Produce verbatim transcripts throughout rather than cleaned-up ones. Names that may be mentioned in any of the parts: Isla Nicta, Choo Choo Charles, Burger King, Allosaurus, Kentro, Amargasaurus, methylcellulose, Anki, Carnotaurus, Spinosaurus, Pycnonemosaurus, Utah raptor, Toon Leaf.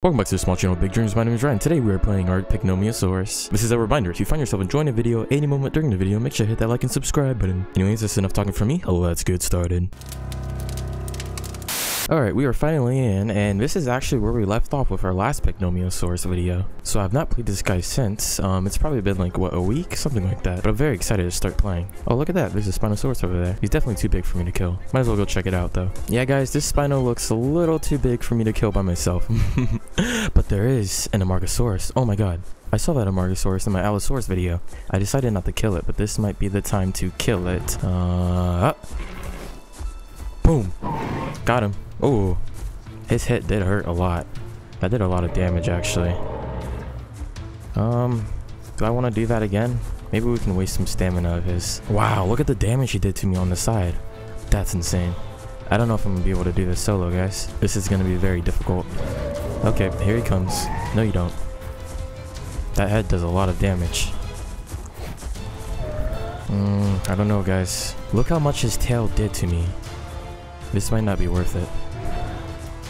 Welcome back to the small channel with big dreams. My name is Ryan. Today we are playing our Pycnonemosaurus. This is a reminder, if you find yourself enjoying a video at any moment during the video, make sure to hit that like and subscribe button. Anyways, that's enough talking from me. Let's get started. Alright, we are finally in, and this is actually where we left off with our last Pycnonemosaurus video. So I've not played this guy since. Um, it's probably been like, what, a week? Something like that. But I'm very excited to start playing. Oh, look at that. There's a Spinosaurus over there. He's definitely too big for me to kill. Might as well go check it out, though. Yeah, guys, this Spino looks a little too big for me to kill by myself. But there is an Amargasaurus. Oh my god. I saw that Amargasaurus in my Allosaurus video. I decided not to kill it, but this might be the time to kill it. Uh, boom. Got him. Oh, his hit did hurt a lot. That did a lot of damage, actually. Um, do I want to do that again? Maybe we can waste some stamina of his. Wow, look at the damage he did to me on the side. That's insane. I don't know if I'm going to be able to do this solo, guys. This is going to be very difficult. Okay, here he comes. No, you don't. That head does a lot of damage. Mm, I don't know, guys. Look how much his tail did to me. This might not be worth it.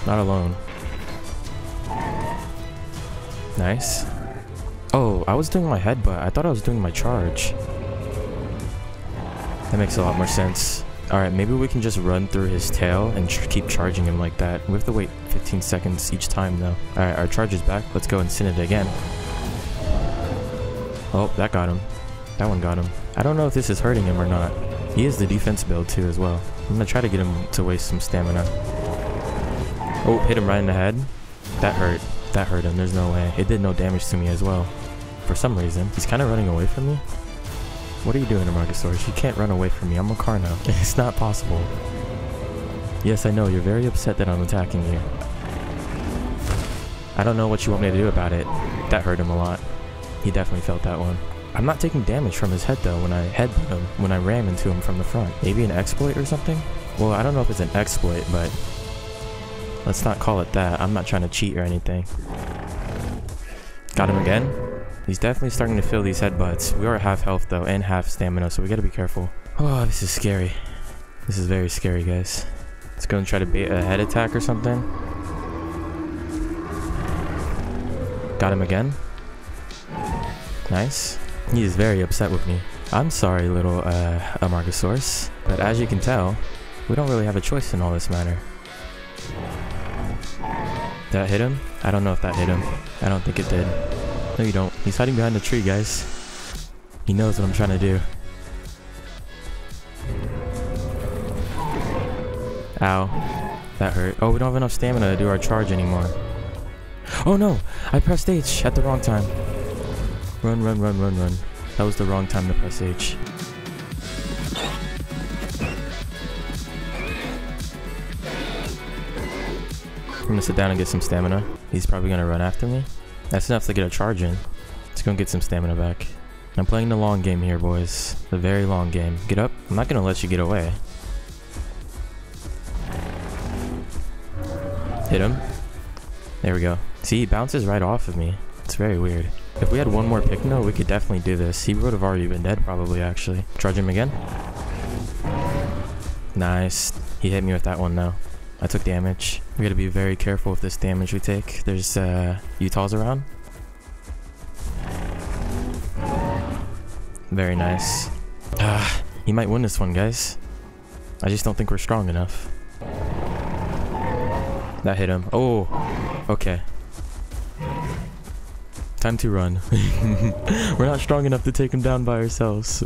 Not alone. Nice. Oh, I was doing my headbutt. I thought I was doing my charge. That makes a lot more sense. Alright, maybe we can just run through his tail and ch keep charging him like that. We have to wait fifteen seconds each time, though. Alright, our charge is back. Let's go and send it again. Oh, that got him. That one got him. I don't know if this is hurting him or not. He is the defense build, too, as well. I'm gonna try to get him to waste some stamina. Oh, hit him right in the head. That hurt. That hurt him. There's no way. It did no damage to me as well. For some reason. He's kind of running away from me. What are you doing, Amargasaurus? You can't run away from me. I'm a Carno. It's not possible. Yes, I know. You're very upset that I'm attacking you. I don't know what you want me to do about it. That hurt him a lot. He definitely felt that one. I'm not taking damage from his head, though, when I headbutt him, when I ram into him from the front. Maybe an exploit or something? Well, I don't know if it's an exploit, but let's not call it that. I'm not trying to cheat or anything. Got him again. He's definitely starting to feel these headbutts. We are half health, though, and half stamina, so we gotta be careful. Oh, this is scary. This is very scary, guys. Let's go and try to bait a head attack or something. Got him again. Nice. He is very upset with me. I'm sorry, little uh, Amargasaurus, but as you can tell, we don't really have a choice in all this matter. Did that hit him? I don't know if that hit him. I don't think it did. No, you don't. He's hiding behind the tree, guys. He knows what I'm trying to do. Ow. That hurt. Oh, we don't have enough stamina to do our charge anymore. Oh no! I pressed H at the wrong time. Run, run, run, run, run. That was the wrong time to press H. I'm gonna sit down and get some stamina. He's probably gonna run after me. That's enough to get a charge in. Let's go and get some stamina back. I'm playing the long game here, boys. The very long game. Get up. I'm not gonna let you get away. Hit him. There we go. See, he bounces right off of me. It's very weird. If we had one more Pycno, we could definitely do this. He would have already been dead, probably, actually. Charge him again. Nice. He hit me with that one, though. I took damage. We gotta be very careful with this damage we take. There's, uh, Utahs around. Very nice. Ah, he might win this one, guys. I just don't think we're strong enough. That hit him. Oh, okay. Time to run. We're not strong enough to take him down by ourselves.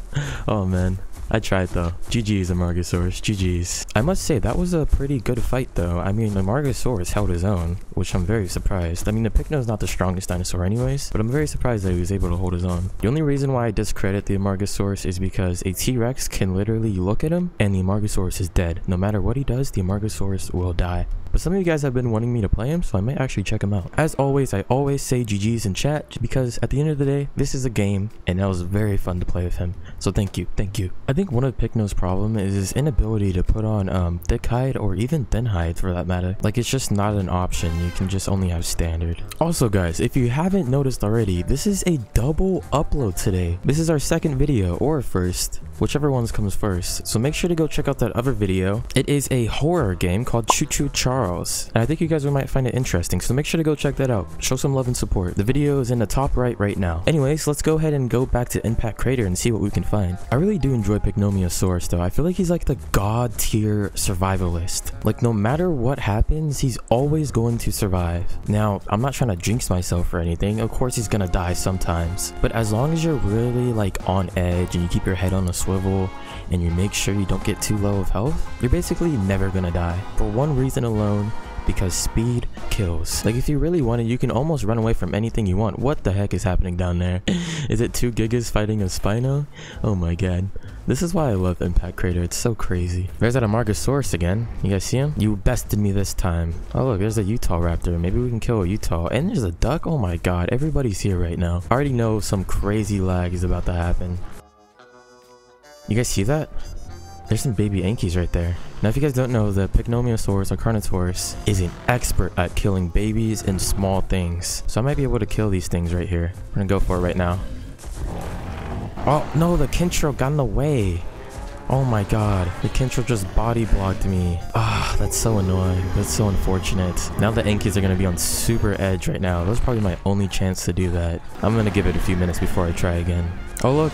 Oh man, I tried though. G G's Amargasaurus, G G's. I must say that was a pretty good fight though. I mean, Amargasaurus held his own, which I'm very surprised. I mean, the Pycno's not the strongest dinosaur anyways, but I'm very surprised that he was able to hold his own. The only reason why I discredit the Amargasaurus is because a T-Rex can literally look at him and the Amargasaurus is dead. No matter what he does, the Amargasaurus will die. But some of you guys have been wanting me to play him, so I might actually check him out. As always, I always say G G's in chat because at the end of the day, this is a game and that was very fun to play with him. So thank you, thank you. I think one of Pycno's problem is his inability to put on um, thick hide or even thin hide for that matter. Like it's just not an option. You can just only have standard. Also guys, if you haven't noticed already, this is a double upload today. This is our second video or first, whichever one comes first. So make sure to go check out that other video. It is a horror game called Choo Choo Charles. Charles, and I think you guys might find it interesting, so make sure to go check that out. Show some love and support. The video is in the top right right now. Anyways, let's go ahead and go back to Impact Crater and see what we can find. I really do enjoy Pycnonemosaurus though. I feel like he's like the god tier survivalist. Like no matter what happens, he's always going to survive. Now, I'm not trying to jinx myself or anything. Of course he's gonna die sometimes, but as long as you're really like on edge and you keep your head on a swivel and you make sure you don't get too low of health, you're basically never gonna die. For one reason alone, because speed kills. Like if you really wanted, you can almost run away from anything you want. What the heck is happening down there? Is it two gigas fighting a Spino? Oh my god. This is why I love Impact Crater. It's so crazy. There's that Amargasaurus again. You guys see him? You bested me this time. Oh look, there's a Utah raptor. Maybe we can kill a Utah. And there's a duck. Oh my god. Everybody's here right now. I already know some crazy lag is about to happen. You guys see that? There's some baby Ankis right there. Now if you guys don't know, the Pycnonemosaurus or Carnotaurus is an expert at killing babies and small things. So I might be able to kill these things right here. We're gonna go for it right now. Oh no, the Kentro got in the way. Oh my god, the Kentro just body blocked me. Ah, that's so annoying. That's so unfortunate. Now the Ankis are gonna be on super edge right now. That was probably my only chance to do that. I'm gonna give it a few minutes before I try again. Oh look.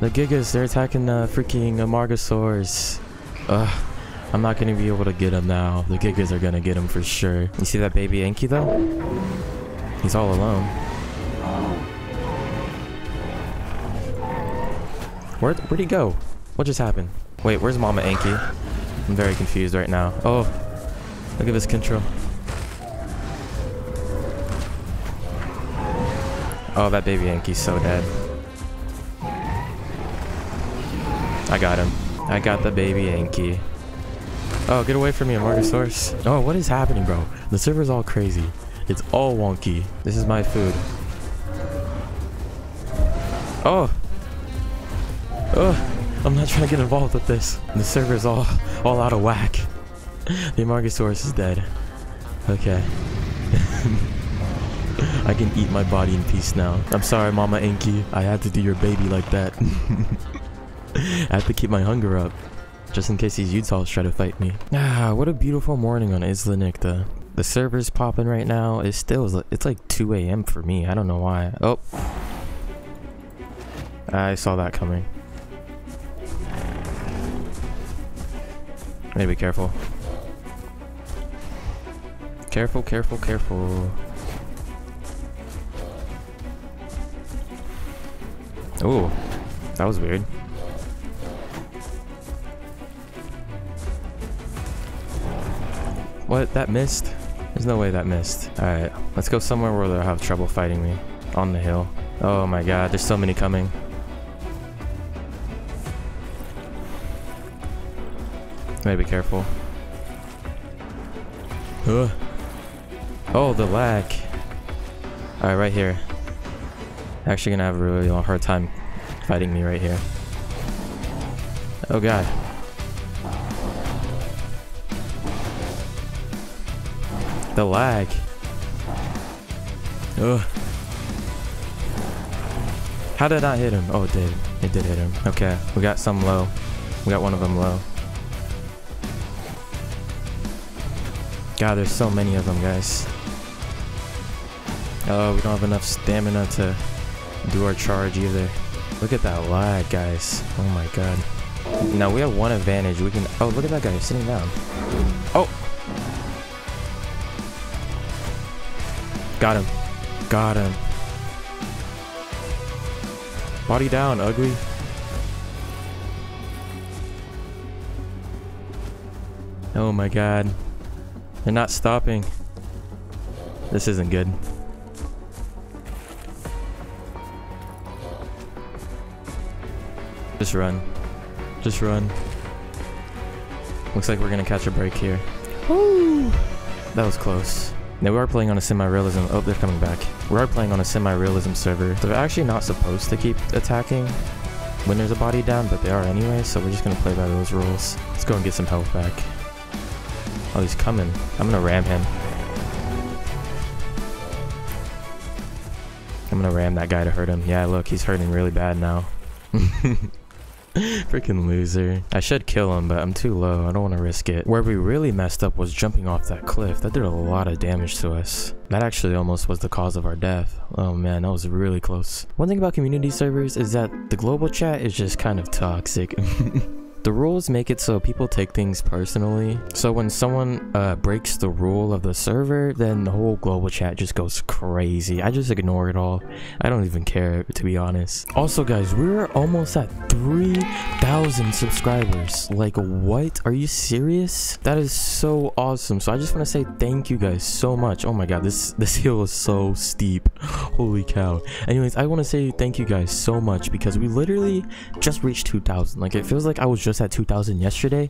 The Gigas, they're attacking uh, freaking Amargasaurus. Ugh, I'm not gonna be able to get him now. The Gigas are gonna get him for sure. You see that baby Anki though? He's all alone. Where'd, where'd he go? What just happened? Wait, where's Mama Anki? I'm very confused right now. Oh, look at this control. Oh, that baby Anki's so dead. I got him. I got the baby Anki. Oh, get away from me, Amargasaurus. Oh, what is happening, bro? The server's all crazy. It's all wonky. This is my food. Oh. Oh. I'm not trying to get involved with this. The server's all, all out of whack. The Amargasaurus is dead. Okay. I can eat my body in peace now. I'm sorry, Mama Anki. I had to do your baby like that. I have to keep my hunger up, just in case these Utahs try to fight me. Ah, what a beautiful morning on Isla Nicta. The server's popping right now. It's still, it's like two A M for me. I don't know why. Oh. I saw that coming. I need to be careful. Careful, careful, careful. Ooh, that was weird. What? That missed? There's no way that missed. Alright, let's go somewhere where they'll have trouble fighting me. On the hill. Oh my god, there's so many coming. Gotta be careful. Ugh. Oh, the lag. Alright, right here. Actually gonna have a really hard time fighting me right here. Oh god. The lag. Ugh. How did I hit him? Oh, it did. It did hit him. Okay, we got some low. We got one of them low. God, there's so many of them, guys. Oh, we don't have enough stamina to do our charge either. Look at that lag, guys. Oh my god. Now we have one advantage. We can. Oh, look at that guy sitting down. Oh. Got him. Got him. Body down, ugly. Oh my god. They're not stopping. This isn't good. Just run. Just run. Looks like we're gonna catch a break here. Woo! That was close. Now we are playing on a semi-realism. Oh, they're coming back. We are playing on a semi-realism server. So they're actually not supposed to keep attacking when there's a body down, but they are anyway. So we're just gonna play by those rules. Let's go and get some health back. Oh, he's coming. I'm gonna ram him. I'm gonna ram that guy to hurt him. Yeah, look, he's hurting really bad now. Freaking loser. I should kill him, but I'm too low. I don't want to risk it. Where we really messed up was jumping off that cliff. That did a lot of damage to us. That actually almost was the cause of our death. Oh man, that was really close. One thing about community servers is that the global chat is just kind of toxic. The rules make it so people take things personally. So when someone uh, breaks the rule of the server, then the whole global chat just goes crazy. I just ignore it all. I don't even care, to be honest. Also guys, we're almost at three thousand subscribers. Like what? Are you serious? That is so awesome. So I just want to say thank you guys so much. Oh my god, this, this hill is so steep. Holy cow. Anyways, I want to say thank you guys so much because we literally just reached two thousand. Like it feels like I was just at two thousand yesterday.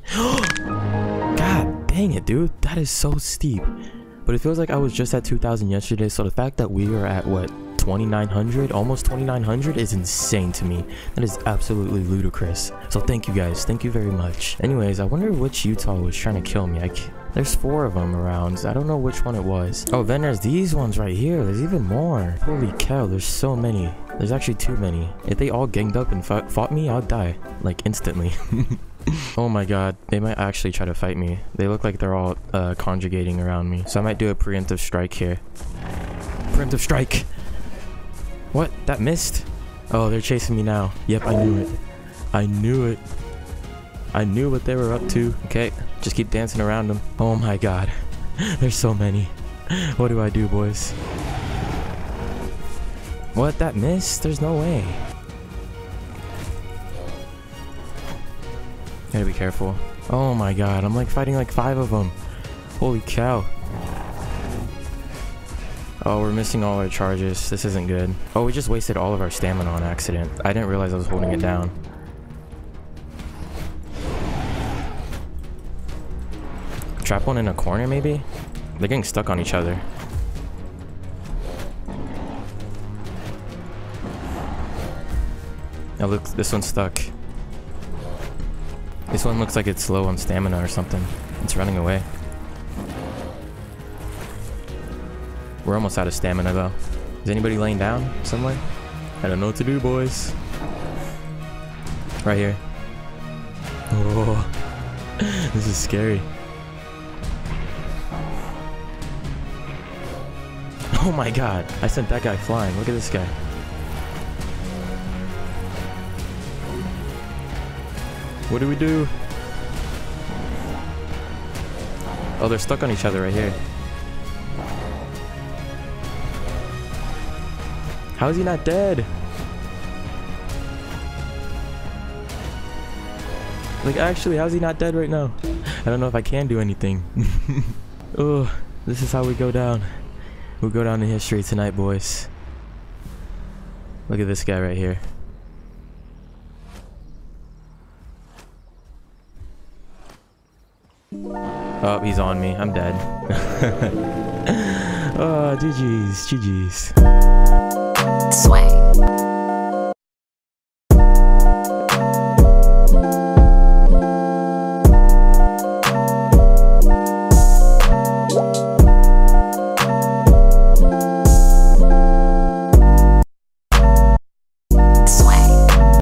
God dang it, dude, that is so steep. But it feels like I was just at two thousand yesterday, so the fact that we are at what, twenty-nine hundred, almost twenty-nine hundred, is insane to me. That is absolutely ludicrous. So thank you guys, thank you very much. Anyways, I wonder which Utah was trying to kill me. I c there's four of them around. I don't know which one it was. Oh, then there's these ones right here. There's even more. Holy cow, there's so many. There's actually too many. If they all ganged up and fought me, I'll die. Like, instantly. Oh my god, they might actually try to fight me. They look like they're all uh, conjugating around me. So I might do a preemptive strike here. Preemptive strike! What? That missed? Oh, they're chasing me now. Yep, I knew it. I knew it. I knew what they were up to. Okay, just keep dancing around them. Oh my god. There's so many. What do I do, boys? What? That missed? There's no way. Gotta be careful. Oh my god, I'm like fighting like five of them. Holy cow. Oh, we're missing all our charges. This isn't good. Oh, we just wasted all of our stamina on accident. I didn't realize I was holding it down. Trap one in a corner, maybe? They're getting stuck on each other. Oh, look, this one's stuck. This one looks like it's low on stamina or something. It's running away. We're almost out of stamina, though. Is anybody laying down somewhere? I don't know what to do, boys. Right here. Oh, this is scary. Oh my god, I sent that guy flying. Look at this guy. What do we do? Oh, they're stuck on each other right here. How is he not dead? Like, actually, how is he not dead right now? I don't know if I can do anything. Oh, this is how we go down. We'll go down in history tonight, boys. Look at this guy right here. Oh, he's on me. I'm dead. Oh, G G's. G G's. Sweat.